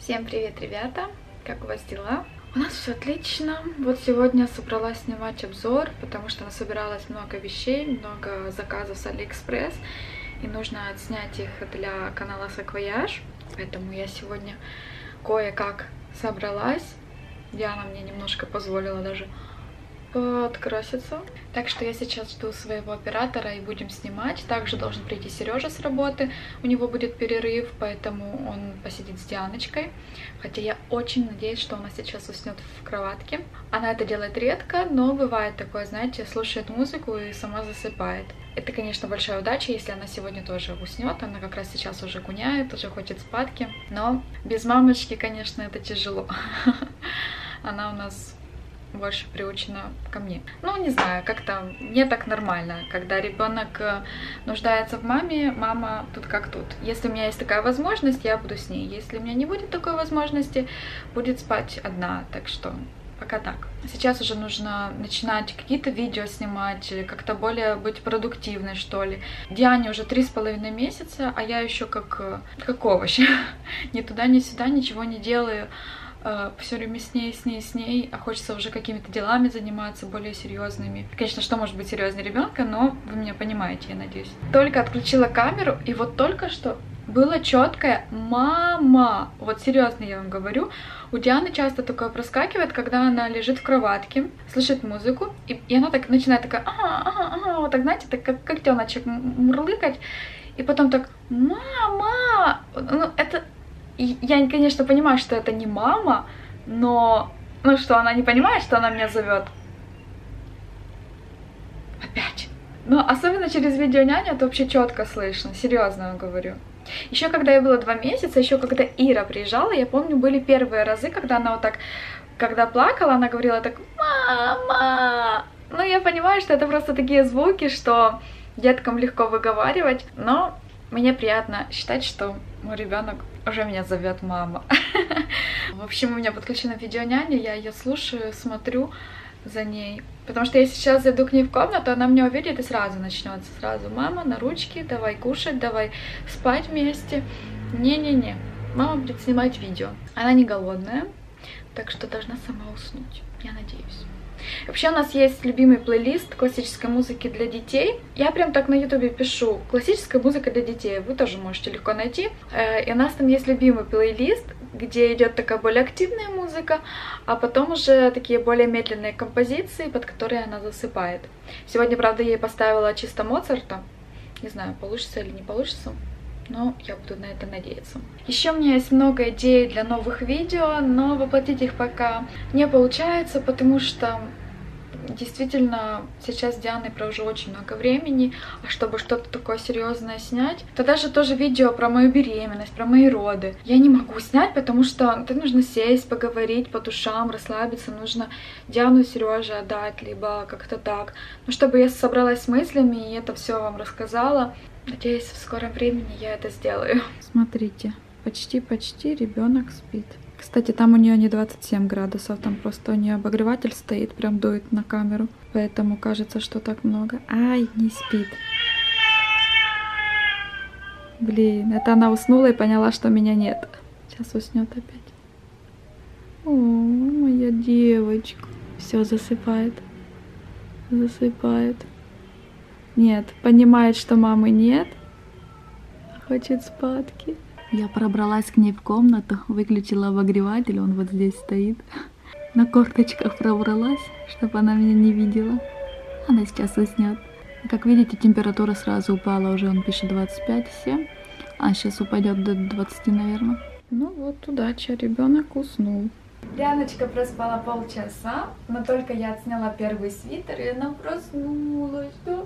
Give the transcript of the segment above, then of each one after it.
Всем привет, ребята! Как у вас дела? У нас все отлично. Вот сегодня собралась снимать обзор, потому что насобиралось много вещей, много заказов с Алиэкспресс, и нужно отснять их для канала Саквояж. Поэтому я сегодня кое-как собралась. Диана мне немножко позволила даже подкраситься. Так что я сейчас жду своего оператора и будем снимать. Также должен прийти Сережа с работы. У него будет перерыв, поэтому он посидит с Дианочкой. Хотя я очень надеюсь, что она сейчас уснет в кроватке. Она это делает редко, но бывает такое, знаете, слушает музыку и сама засыпает. Это, конечно, большая удача, если она сегодня тоже уснет. Она как раз сейчас уже гуняет, уже хочет спадки. Но без мамочки, конечно, это тяжело. Она у нас больше приучена ко мне. Ну, не знаю, как-то мне так нормально, когда ребенок нуждается в маме, мама тут как тут. Если у меня есть такая возможность, я буду с ней. Если у меня не будет такой возможности, будет спать одна. Так что пока так. Сейчас уже нужно начинать какие-то видео снимать, как-то более быть продуктивной, что ли. Диане уже 3,5 месяца, а я еще как овощ. Ни туда, ни сюда ничего не делаю. Все время с ней, а хочется уже какими-то делами заниматься, более серьезными. Конечно, что может быть серьезнее ребенка, но вы меня понимаете, я надеюсь. Только отключила камеру, и вот только что было четкое «мама». Вот серьезно я вам говорю, у Дианы часто такое проскакивает, когда она лежит в кроватке, слышит музыку, и она так начинает такая «а-а-а-а», вот так, знаете, так как теленочек мурлыкать, и потом так «мама». Ну, это... И я, конечно, понимаю, что это не мама, но... Ну что, она не понимает, что она меня зовет? Опять. Но особенно через видео няня это вообще четко слышно, серьезно говорю. Еще когда я была 2 месяца, еще когда Ира приезжала, я помню, были первые разы, когда она вот так... Когда плакала, она говорила так «мама». Ну, я понимаю, что это просто такие звуки, что деткам легко выговаривать, но... Мне приятно считать, что мой ребенок уже меня зовет мама. В общем, у меня подключена видеоняня, я ее слушаю, смотрю за ней. Потому что если сейчас зайду к ней в комнату, она меня увидит и сразу начнется. Сразу мама на ручки, давай кушать, давай спать вместе. Не-не-не, мама будет снимать видео. Она не голодная, так что должна сама уснуть, я надеюсь. Вообще у нас есть любимый плейлист классической музыки для детей. Я прям так на ютубе пишу «классическая музыка для детей». Вы тоже можете легко найти. И у нас там есть любимый плейлист, где идет такая более активная музыка, а потом уже такие более медленные композиции, под которые она засыпает. Сегодня, правда, я ей поставила чисто Моцарта. Не знаю, получится или не получится. Но я буду на это надеяться. Еще у меня есть много идей для новых видео, но воплотить их пока не получается, потому что действительно сейчас с Дианой провожу очень много времени, а чтобы что-то такое серьезное снять, то даже тоже видео про мою беременность, про мои роды, я не могу снять, потому что это нужно сесть, поговорить по душам, расслабиться, нужно Диану и Сереже отдать, либо как-то так. Но чтобы я собралась с мыслями и это все вам рассказала, надеюсь, в скором времени я это сделаю. Смотрите, почти-почти ребенок спит. Кстати, там у нее не 27 градусов, там просто у нее обогреватель стоит, прям дует на камеру. Поэтому кажется, что так много. Ай, не спит. Блин, это она уснула и поняла, что меня нет. Сейчас уснет опять. О, моя девочка. Все, засыпает. Засыпает. Нет, понимает, что мамы нет. Хочет спадки. Я пробралась к ней в комнату, выключила обогреватель, он вот здесь стоит. На корточках пробралась, чтобы она меня не видела. Она сейчас уснет. Как видите, температура сразу упала, уже он пишет 25,7. А сейчас упадет до 20, наверное. Ну вот, удача, ребенок уснул. Дианочка проспала полчаса, но только я отсняла первый свитер, и она проснулась, да?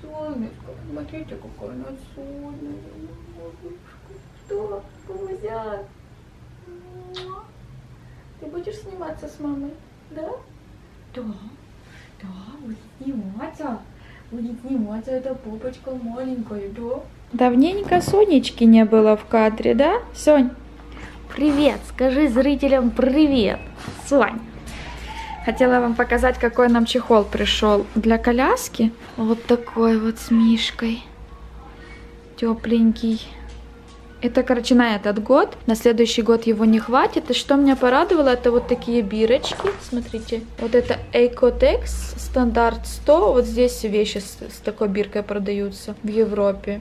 Солнышко, смотрите, какое она солнышко. Что, Кузя? Ты будешь сниматься с мамой, да? Да, да, будет сниматься. Будет сниматься эта попочка маленькая, да? Давненько Сонечки не было в кадре, да, Сонь? Привет, скажи зрителям привет, Сонь. Хотела вам показать, какой нам чехол пришел для коляски. Вот такой вот с мишкой. Тепленький. Это, короче, на этот год. На следующий год его не хватит. И что меня порадовало, это вот такие бирочки. Смотрите. Вот это ECOTEX стандарт 100. Вот здесь вещи с такой биркой продаются в Европе.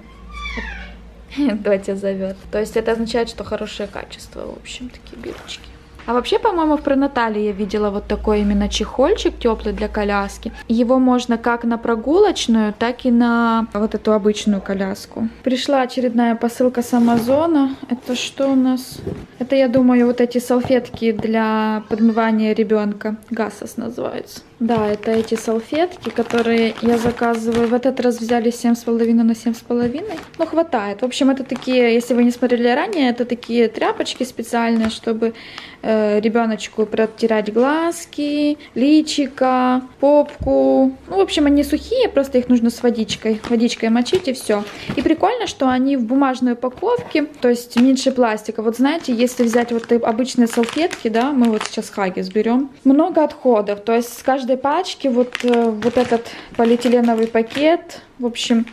Дотя зовет. То есть это означает, что хорошее качество, в общем, такие бирочки. А вообще, по-моему, в Пронатали я видела вот такой именно чехольчик теплый для коляски. Его можно как на прогулочную, так и на вот эту обычную коляску. Пришла очередная посылка с Амазона. Это что у нас? Это, я думаю, вот эти салфетки для подмывания ребенка. Гасос называется. Да, это эти салфетки, которые я заказываю. В этот раз взяли 7,5 на 7,5. Ну, хватает. В общем, это такие, если вы не смотрели ранее, это такие тряпочки специальные, чтобы... ребеночку протирать глазки, личико, попку. Ну, в общем, они сухие, просто их нужно с водичкой. Водичкой мочить и все. И прикольно, что они в бумажной упаковке, то есть меньше пластика. Вот знаете, если взять вот обычные салфетки, да, мы вот сейчас Хаггис берем, много отходов. То есть с каждой пачки вот этот полиэтиленовый пакет. В общем,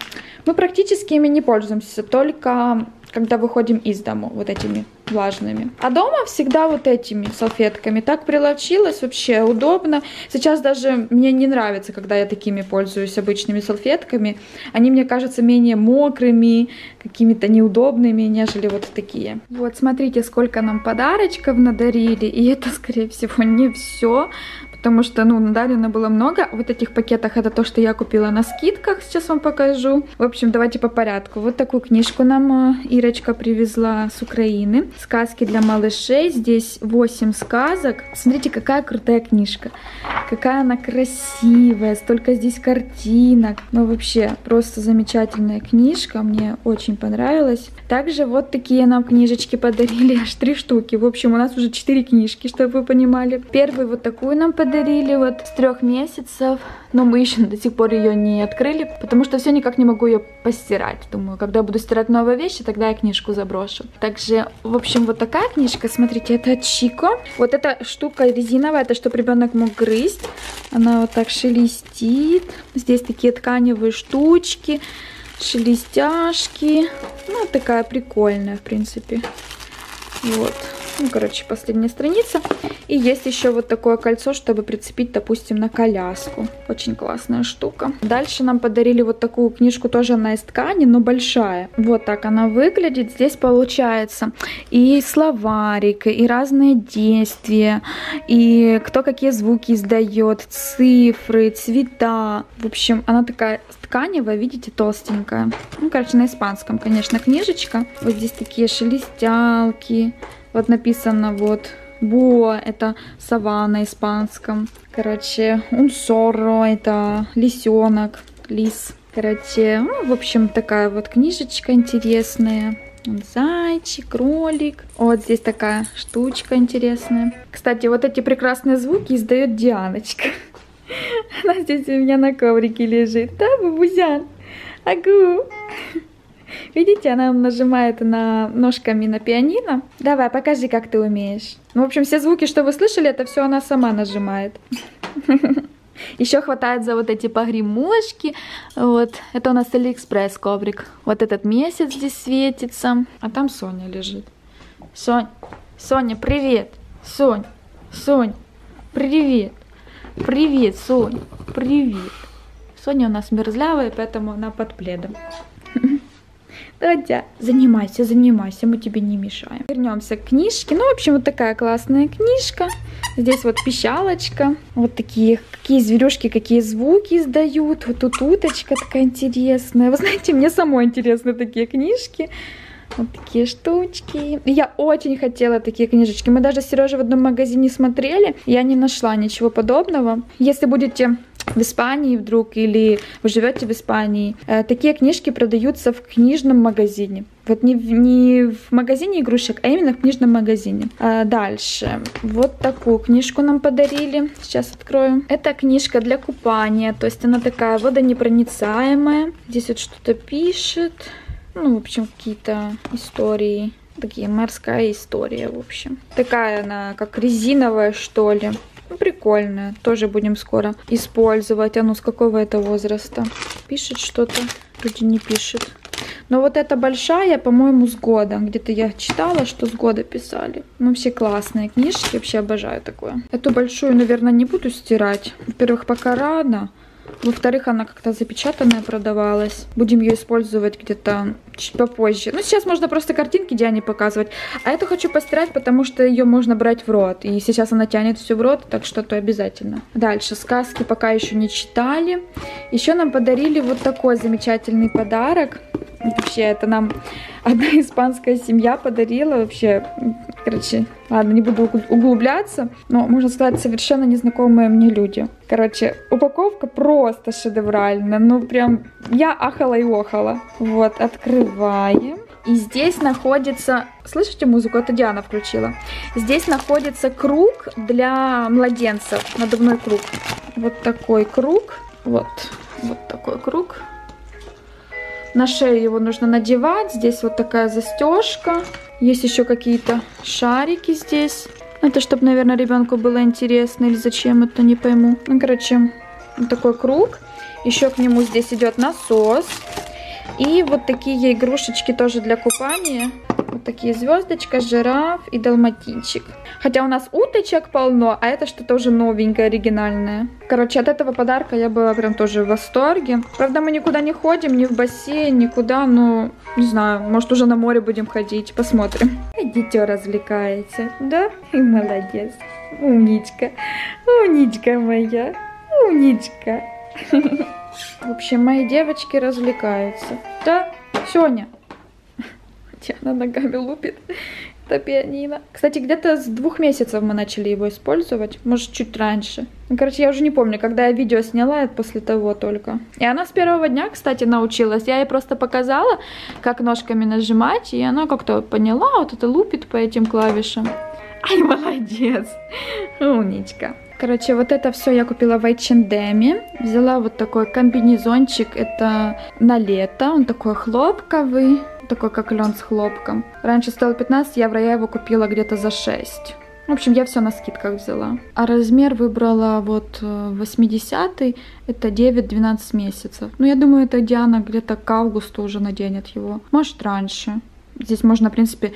мы практически ими не пользуемся, только... когда выходим из дома, вот этими влажными. А дома всегда вот этими салфетками. Так приловчилась, вообще удобно. Сейчас даже мне не нравится, когда я такими пользуюсь, обычными салфетками. Они, мне кажется, менее мокрыми, какими-то неудобными, нежели вот такие. Вот, смотрите, сколько нам подарочков надарили. И это, скорее всего, не все. Потому что, ну, надарено было много. Вот этих пакетах это то, что я купила на скидках. Сейчас вам покажу. В общем, давайте по порядку. Вот такую книжку нам Ирочка привезла с Украины. Сказки для малышей. Здесь 8 сказок. Смотрите, какая крутая книжка. Какая она красивая. Столько здесь картинок. Ну, вообще, просто замечательная книжка. Мне очень понравилась. Также вот такие нам книжечки подарили. Аж 3 штуки. В общем, у нас уже 4 книжки, чтобы вы понимали. Первую вот такую нам подарили. Вот с 3 месяцев, но мы еще до сих пор ее не открыли, потому что все никак не могу ее постирать. Думаю, когда буду стирать новые вещи, тогда я книжку заброшу. Также, в общем, вот такая книжка, смотрите, это от Чико. Вот эта штука резиновая, это чтобы ребенок мог грызть. Она вот так шелестит. Здесь такие тканевые штучки, шелестяшки. Ну, такая прикольная, в принципе. Вот. Ну, короче, последняя страница. И есть еще вот такое кольцо, чтобы прицепить, допустим, на коляску. Очень классная штука. Дальше нам подарили вот такую книжку, тоже она из ткани, но большая. Вот так она выглядит. Здесь получается и словарик, и разные действия, и кто какие звуки издает, цифры, цвета. В общем, она такая тканевая, видите, толстенькая. Ну, короче, на испанском, конечно, книжечка. Вот здесь такие шелестялки. Вот написано вот «Боа» — это сова на испанском. Короче, «Унсоро» — это лисенок, лис. Короче, ну, в общем, такая вот книжечка интересная. Зайчик, кролик. Вот здесь такая штучка интересная. Кстати, вот эти прекрасные звуки издает Дианочка. Она здесь у меня на коврике лежит. Да, бабузян? Агу! Видите, она нажимает ножками на пианино. Давай, покажи, как ты умеешь. Ну, в общем, все звуки, что вы слышали, это все она сама нажимает. Еще хватает за вот эти погремушки. Вот. Это у нас Алиэкспресс коврик. Вот этот месяц здесь светится. А там Соня лежит. Сонь, Соня, привет. Сонь, Сонь, привет. Привет, Сонь, привет. Соня у нас мерзлявая, поэтому она под пледом. Дядя, занимайся, занимайся, мы тебе не мешаем. Вернемся к книжке. Ну, в общем, вот такая классная книжка. Здесь вот пищалочка. Вот такие, какие зверюшки, какие звуки издают. Вот тут уточка такая интересная. Вы знаете, мне самой интересны такие книжки. Вот такие штучки. Я очень хотела такие книжечки. Мы даже с Сережей в одном магазине смотрели. Я не нашла ничего подобного. Если будете... в Испании вдруг, или вы живете в Испании, такие книжки продаются в книжном магазине. Вот не в магазине игрушек, а именно в книжном магазине. Дальше. Вот такую книжку нам подарили. Сейчас открою. Это книжка для купания. То есть она такая водонепроницаемая. Здесь вот что-то пишет. Ну, в общем, какие-то истории. Такие, морская история, в общем. Такая она, как резиновая, что ли. Ну, прикольная. Тоже будем скоро использовать. А ну, с какого это возраста? Пишет что-то? Вроде не пишет. Но вот эта большая, по-моему, с года. Где-то я читала, что с года писали. Ну, все классные книжки. Вообще обожаю такое. Эту большую, наверное, не буду стирать. Во-первых, пока рано. Во-вторых, она как-то запечатанная продавалась. Будем ее использовать где-то чуть попозже. Ну, сейчас можно просто картинки Диане показывать. А эту хочу постирать, потому что ее можно брать в рот. И сейчас она тянет все в рот, так что то обязательно. Дальше. Сказки пока еще не читали. Еще нам подарили вот такой замечательный подарок. Вообще, это нам одна испанская семья подарила. Вообще, короче, ладно, не буду углубляться. Но, можно сказать, совершенно незнакомые мне люди. Короче, упаковка просто шедевральная. Ну, прям, я ахала и охала. Вот, открываем. И здесь находится... Слышите музыку? Это Диана включила. Здесь находится круг для младенцев. Надувной круг. Вот такой круг. Вот. Вот такой круг. На шею его нужно надевать. Здесь вот такая застежка. Есть еще какие-то шарики здесь. Это чтобы, наверное, ребенку было интересно. Или зачем это, не пойму. Ну, короче, вот такой круг. Еще к нему здесь идет насос. И вот такие игрушечки тоже для купания. Вот такие звездочка, жираф и далматинчик. Хотя у нас уточек полно, а это что-то уже новенькое, оригинальное. Короче, от этого подарка я была прям тоже в восторге. Правда, мы никуда не ходим, ни в бассейн, никуда. Ну, не знаю, может, уже на море будем ходить. Посмотрим. Дитё развлекается, да? И молодец. Умничка. Умничка моя. Умничка. В общем, мои девочки развлекаются. Да, Соня. Она ногами лупит. Это пианино. Кстати, где-то с 2 месяцев мы начали его использовать. Может, чуть раньше. Ну, короче, я уже не помню, когда я видео сняла, это после того только. И она с первого дня, кстати, научилась. Я ей просто показала, как ножками нажимать. И она как-то поняла, вот это лупит по этим клавишам. Ай, молодец. Умничка. Короче, вот это все я купила в Айчендеми. Взяла вот такой комбинезончик. Это на лето. Он такой хлопковый. Такой, как лен с хлопком. Раньше стоил 15 евро, я его купила где-то за 6. В общем, я все на скидках взяла. А размер выбрала вот 80-й. Это 9-12 месяцев. Ну, я думаю, это Диана где-то к августу уже наденет его. Может, раньше. Здесь можно, в принципе,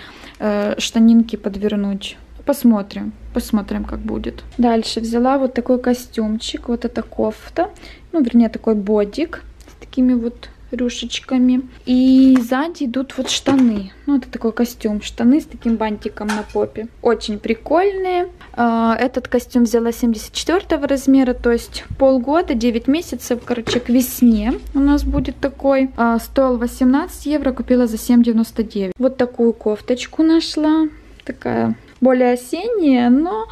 штанинки подвернуть. Посмотрим. Посмотрим, как будет. Дальше взяла вот такой костюмчик. Вот это кофта. Ну, вернее, такой бодик. С такими вот... рюшечками. И сзади идут вот штаны. Ну, это такой костюм. Штаны с таким бантиком на попе. Очень прикольные. Этот костюм взяла 74 размера, то есть полгода, 9 месяцев. Короче, к весне у нас будет такой. Стоил 18 евро, купила за 7,99. Вот такую кофточку нашла. Такая более осенняя, но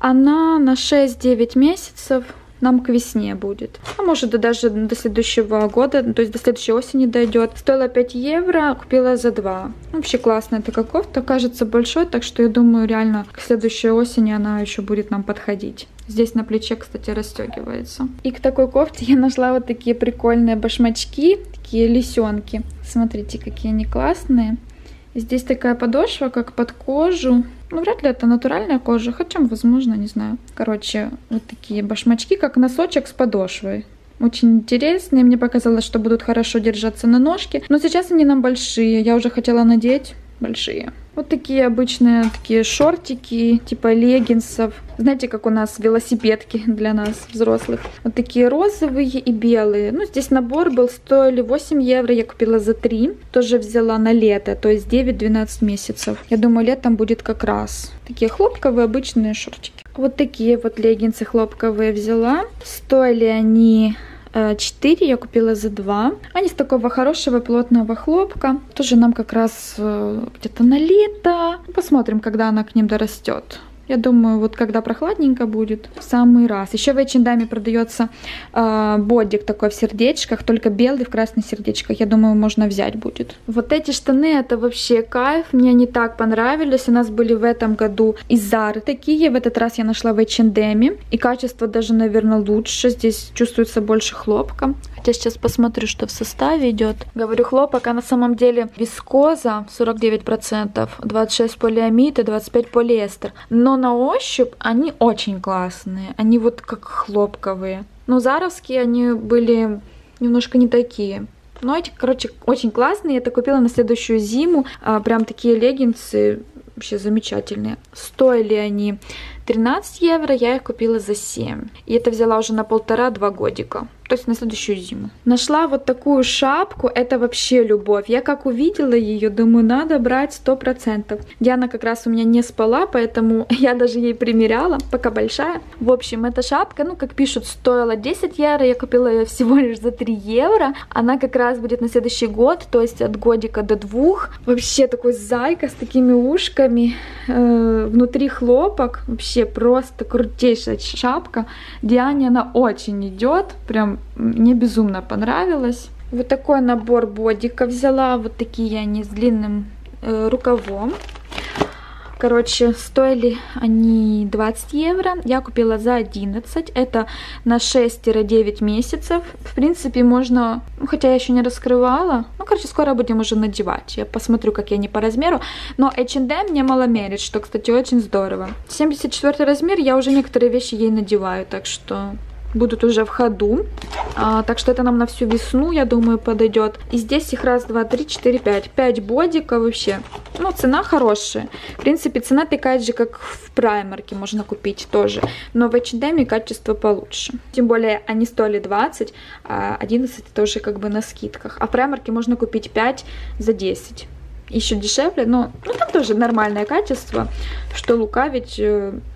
она на 6-9 месяцев. Нам к весне будет. А может, даже до следующего года, то есть до следующей осени дойдет. Стоила 5 евро, купила за 2. Вообще классная такая кофта. Кажется большой, так что я думаю, реально к следующей осени она еще будет нам подходить. Здесь на плече, кстати, расстегивается. И к такой кофте я нашла вот такие прикольные башмачки. Такие лисенки. Смотрите, какие они классные. Здесь такая подошва, как под кожу. Ну, вряд ли это натуральная кожа. Хотя, возможно, не знаю. Короче, вот такие башмачки, как носочек с подошвой. Очень интересные. Мне показалось, что будут хорошо держаться на ножке. Но сейчас они нам большие. Я уже хотела надеть большие. Вот такие обычные такие шортики, типа леггинсов. Знаете, как у нас велосипедки для нас, взрослых. Вот такие розовые и белые. Ну, здесь набор был, стоили 8 евро, я купила за 3. Тоже взяла на лето, то есть 9-12 месяцев. Я думаю, летом будет как раз. Такие хлопковые обычные шортики. Вот такие вот леггинсы хлопковые взяла. Стоили они... 4 я купила за 2. Они с такого хорошего плотного хлопка. Тоже нам как раз где-то на лето. Посмотрим, когда она к ним дорастет. Я думаю, вот когда прохладненько будет, в самый раз. Еще в H&M продается бодик такой в сердечках, только белый в красных сердечках. Я думаю, можно взять будет. Вот эти штаны, это вообще кайф. Мне они так понравились. У нас были в этом году из Zara такие. В этот раз я нашла в H&M. И качество даже, наверное, лучше. Здесь чувствуется больше хлопка. Хотя сейчас посмотрю, что в составе идет. Говорю хлопок, а на самом деле вискоза 49%, 26 полиамид и 25 полиэстер. Но на ощупь они очень классные. Они вот как хлопковые. Но заровские они были немножко не такие. Но эти, короче, очень классные. Я это купила на следующую зиму. Прям такие леггинсы вообще замечательные. Стоили они 13 евро, я их купила за 7. И это взяла уже на 1,5-2 годика. То есть на следующую зиму. Нашла вот такую шапку. Это вообще любовь. Я как увидела ее, думаю, надо брать 100%. Диана как раз у меня не спала, поэтому я даже ей примеряла, пока большая. В общем, эта шапка, ну, как пишут, стоила 10 евро. Я купила ее всего лишь за 3 евро. Она как раз будет на следующий год, то есть от годика до 2. Вообще такой зайка с такими ушками. Внутри хлопок. Вообще просто крутейшая шапка. Диане она очень идет. Прям мне безумно понравилась. Вот такой набор бодика взяла. Вот такие они с длинным рукавом. Короче, стоили они 20 евро. Я купила за 11. Это на 6-9 месяцев. В принципе, можно... Ну, хотя я еще не раскрывала. Ну, короче, скоро будем уже надевать. Я посмотрю, как я не по размеру. Но H&M мне мало мерит, что, кстати, очень здорово. 74 размер. Я уже некоторые вещи ей надеваю, так что... Будут уже в ходу. Так что это нам на всю весну, я думаю, подойдет. И здесь их раз, два, три, четыре, пять. 5 бодиков вообще. Ну, цена хорошая. В принципе, цена такая же, как в праймарке можно купить тоже. Но в H&M качество получше. Тем более, они стоили 20, а 11 тоже как бы на скидках. А в праймарке можно купить 5 за 10. Еще дешевле, но ну, там тоже нормальное качество. Что лукавить...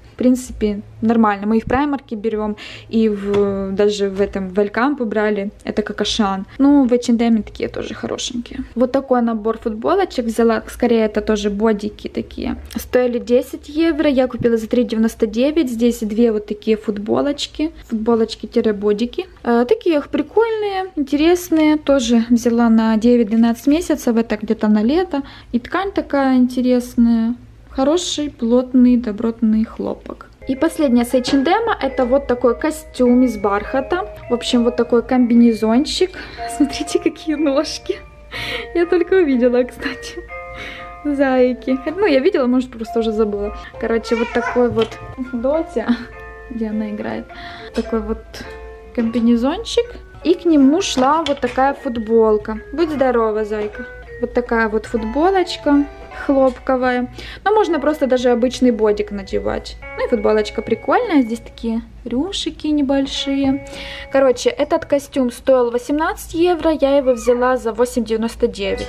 В принципе, нормально. Мы и в праймарке берем, и даже в этом Валькампе брали. Это как Ашан. Ну, в H&M такие тоже хорошенькие. Вот такой набор футболочек взяла. Скорее, это тоже бодики такие. Стоили 10 евро. Я купила за 3,99. Здесь две вот такие футболочки. Футболочки-бодики. Такие их прикольные, интересные. Тоже взяла на 9-12 месяцев. Это где-то на лето. И ткань такая интересная. Хороший, плотный, добротный хлопок. И последняя с H&M это вот такой костюм из бархата. В общем, вот такой комбинезончик. Смотрите, какие ножки. Я только увидела, кстати. Зайки. Ну, я видела, может, просто уже забыла. Короче, вот такой вот Дотя, где она играет. Такой вот комбинезончик. И к нему шла вот такая футболка. Будь здорова, зайка. Вот такая вот футболочка. Хлопковая. Но можно просто даже обычный бодик надевать. Ну и футболочка прикольная. Здесь такие рюшики небольшие. Короче, этот костюм стоил 18 евро. Я его взяла за 8,99.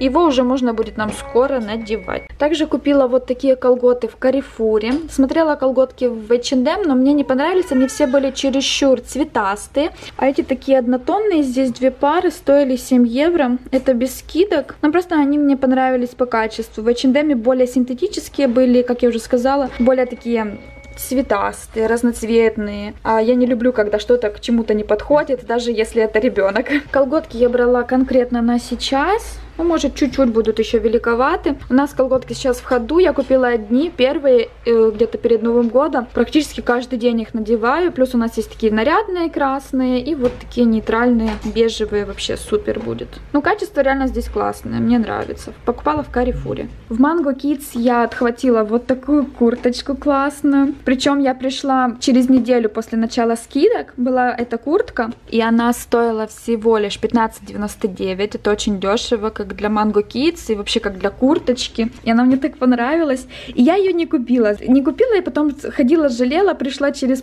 Его уже можно будет нам скоро надевать. Также купила вот такие колготы в Каррефуре. Смотрела колготки в H&M, но мне не понравились. Они все были чересчур цветастые. А эти такие однотонные. Здесь две пары. Стоили 7 евро. Это без скидок. Но просто они мне понравились по качеству. В H&M более синтетические были, как я уже сказала, более такие цветастые, разноцветные. А я не люблю, когда что-то к чему-то не подходит, даже если это ребенок. Колготки я брала конкретно на сейчас. Ну, может, чуть-чуть будут еще великоваты. У нас колготки сейчас в ходу. Я купила одни, первые, где-то перед Новым годом. Практически каждый день их надеваю. Плюс у нас есть такие нарядные красные и вот такие нейтральные бежевые. Вообще супер будет. Ну, качество реально здесь классное. Мне нравится. Покупала в Каррефуре. В Mango Kids я отхватила вот такую курточку классную. Причем я пришла через неделю после начала скидок. Была эта куртка. И она стоила всего лишь 15,99. Это очень дешево, как для Mango Kids и вообще как для курточки. И она мне так понравилась. И я ее не купила. Не купила и потом ходила, жалела. Пришла через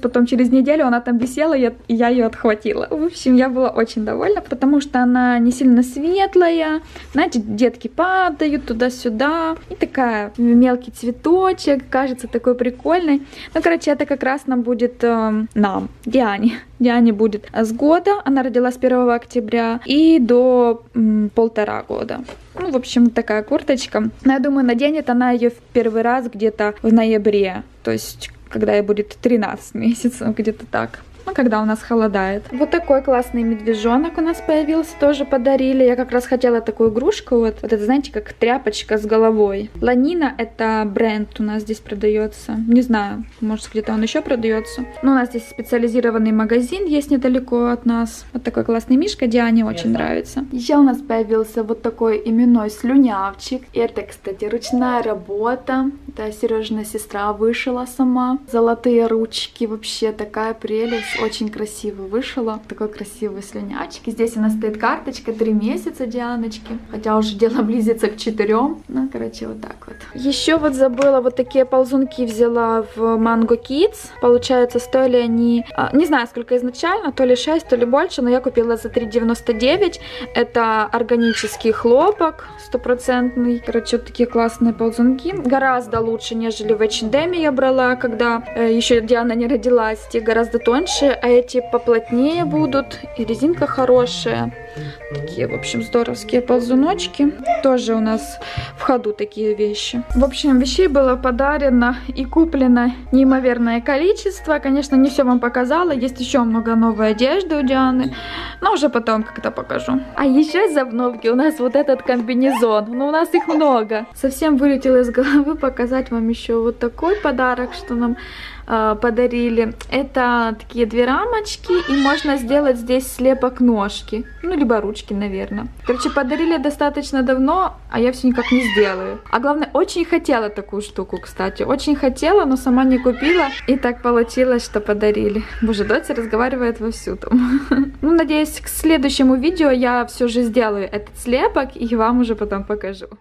неделю, она там висела, и я ее отхватила. В общем, я была очень довольна, потому что она не сильно светлая. Знаете, детки падают туда-сюда. И такая мелкий цветочек. Кажется такой прикольной. Ну, короче, это как раз нам будет... Диане. Диане будет с года. Она родилась 1 октября. И до 1,5 года. Ну, в общем, такая курточка. Но я думаю, наденет она ее в первый раз где-то в ноябре. То есть, когда ей будет 13 месяцев, где-то так. Ну, когда у нас холодает. Вот такой классный медвежонок у нас появился, тоже подарили. Я как раз хотела такую игрушку, вот это, знаете, как тряпочка с головой. Ланина, это бренд у нас здесь продается. Не знаю, может, где-то он еще продается. Но у нас здесь специализированный магазин есть недалеко от нас. Вот такой классный мишка, Диане очень нравится. Еще у нас появился вот такой именной слюнявчик. Это, кстати, ручная работа. Да, Сережина сестра вышила сама. Золотые ручки, вообще такая прелесть. Очень красиво вышила. Такой красивый слюнячек. Здесь у нас стоит карточка 3 месяца Дианочки. Хотя уже дело близится к 4. Ну, короче, вот так вот. Еще вот забыла, вот такие ползунки взяла в Mango Kids. Получается, стоили они, не знаю, сколько изначально, то ли 6, то ли больше, но я купила за 3,99. Это органический хлопок, стопроцентный. Короче, вот такие классные ползунки. Гораздо лучше, нежели в H&M я брала, когда еще Диана не родилась. Те гораздо тоньше, а эти поплотнее будут. И резинка хорошая. Такие, в общем, здоровские ползуночки. Тоже у нас в ходу такие вещи. В общем, вещей было подарено и куплено неимоверное количество. Конечно, не все вам показала. Есть еще много новой одежды у Дианы. Но уже потом как-то покажу. А еще из обновки у нас вот этот комбинезон. Но у нас их много. Совсем вылетело из головы показать вам еще вот такой подарок, что нам подарили. Это такие 2 рамочки, и можно сделать здесь слепок ножки, ну либо ручки, наверное. Короче, подарили достаточно давно, а я все никак не сделаю. А главное, очень хотела такую штуку, кстати, очень хотела, но сама не купила, и так получилось, что подарили. Боже, дочь разговаривает вовсю там. Ну, надеюсь, к следующему видео я все же сделаю этот слепок и вам уже потом покажу.